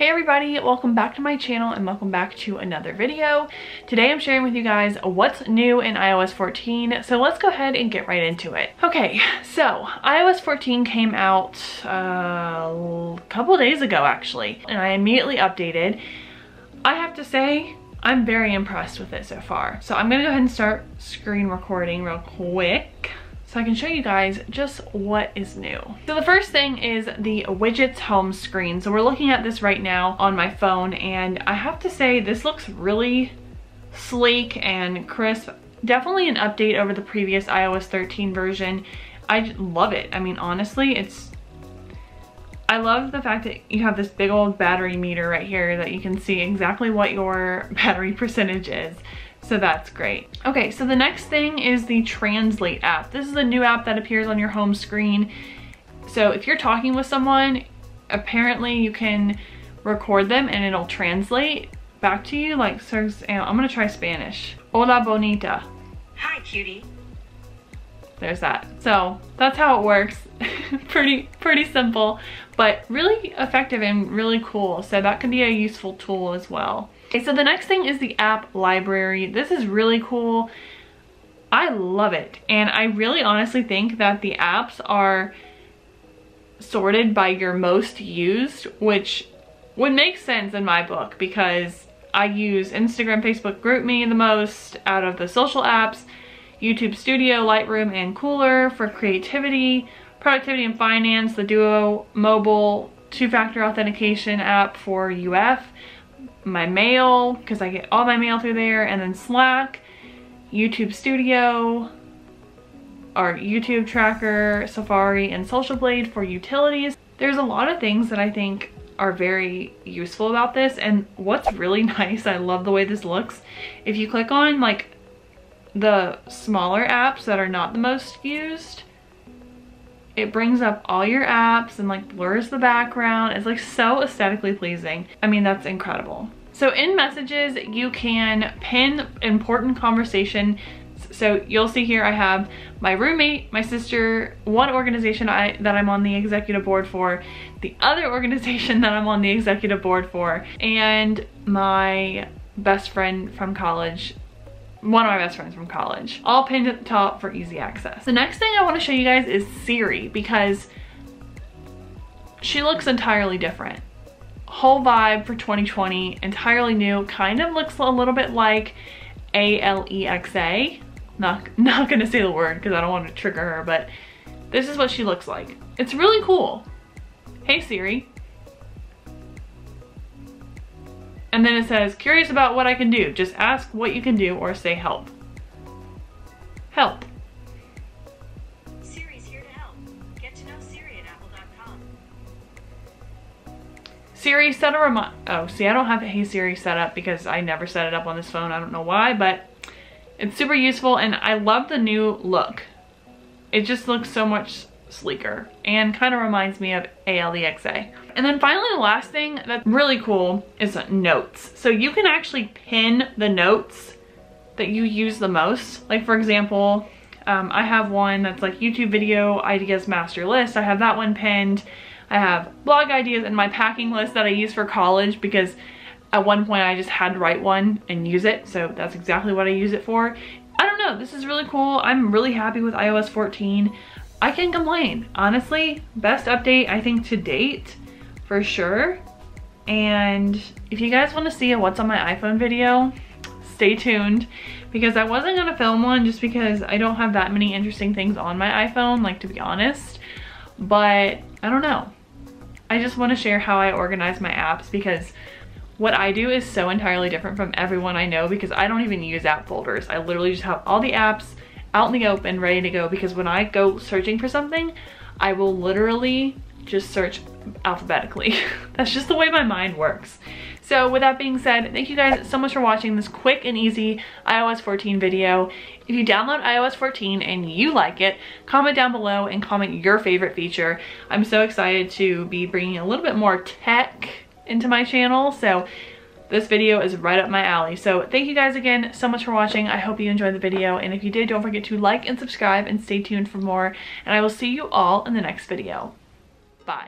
Hey everybody, welcome back to my channel and welcome back to another video. Today I'm sharing with you guys what's new in iOS 14, so let's go ahead and get right into it. Okay, so iOS 14 came out a couple days ago actually, and I immediately updated. I have to say, I'm very impressed with it so far. So I'm gonna go ahead and start screen recording real quick, so I can show you guys just what is new. So the first thing is the widgets home screen. So we're looking at this right now on my phone, and I have to say this looks really sleek and crisp. Definitely an update over the previous iOS 13 version. I love it. I mean, honestly, I love the fact that you have this big old battery meter right here that you can see exactly what your battery percentage is. So that's great. Okay, so the next thing is the Translate app. This is a new app that appears on your home screen. So if you're talking with someone, apparently you can record them and it'll translate back to you. Like, so I'm gonna try Spanish. Hola bonita. Hi cutie. There's that. So that's how it works. pretty simple, but really effective and really cool. So that can be a useful tool as well. Okay, so the next thing is the app library. This is really cool. I love it. And I really honestly think that the apps are sorted by your most used, which would make sense in my book because I use Instagram, Facebook, GroupMe the most out of the social apps, YouTube Studio, Lightroom, and Cooler for creativity, productivity and finance, the Duo mobile two-factor authentication app for UF, my mail, because I get all my mail through there, and then Slack, YouTube Studio, our YouTube tracker, Safari, and Social Blade for utilities. There's a lot of things that I think are very useful about this, and what's really nice, I love the way this looks. If you click on like the smaller apps that are not the most used, it brings up all your apps and like blurs the background. It's like so aesthetically pleasing. I mean, that's incredible. So in messages, you can pin important conversation. So you'll see here I have my roommate, my sister, one organization that I'm on the executive board for, the other organization that I'm on the executive board for, and my best friend from college. One of my best friends from college, all pinned at the top for easy access. The next thing I want to show you guys is Siri, because she looks entirely different. Whole vibe for 2020, entirely new, kind of looks a little bit like Alexa. Not gonna say the word because I don't want to trigger her, but this is what she looks like. It's really cool. Hey Siri. And then it says, curious about what I can do? Just ask what you can do or say help. Help. Siri's here to help. Get to know Siri at apple.com. Siri, set a reminder. Oh, see, I don't have Hey Siri set up because I never set it up on this phone. I don't know why, but it's super useful and I love the new look. It just looks so much sleeker and kind of reminds me of Alexa. And then finally, the last thing that's really cool is notes. So you can actually pin the notes that you use the most. Like for example, I have one that's like YouTube video ideas master list. I have that one pinned. I have blog ideas and my packing list that I use for college because at one point I just had to write one and use it. So that's exactly what I use it for. I don't know, this is really cool. I'm really happy with iOS 14. I can't complain. Honestly, best update I think to date for sure. And if you guys want to see a what's on my iPhone video, stay tuned because I wasn't going to film one just because I don't have that many interesting things on my iPhone, like to be honest. But I don't know. I just want to share how I organize my apps because what I do is so entirely different from everyone I know because I don't even use app folders. I literally just have all the apps out in the open, ready to go, because when I go searching for something, I will literally just search alphabetically. That's just the way my mind works. So with that being said, thank you guys so much for watching this quick and easy iOS 14 video. If you download iOS 14 and you like it, comment down below and comment your favorite feature. I'm so excited to be bringing a little bit more tech into my channel, so this video is right up my alley. So thank you guys again so much for watching. I hope you enjoyed the video. And if you did, don't forget to like and subscribe and stay tuned for more. And I will see you all in the next video. Bye.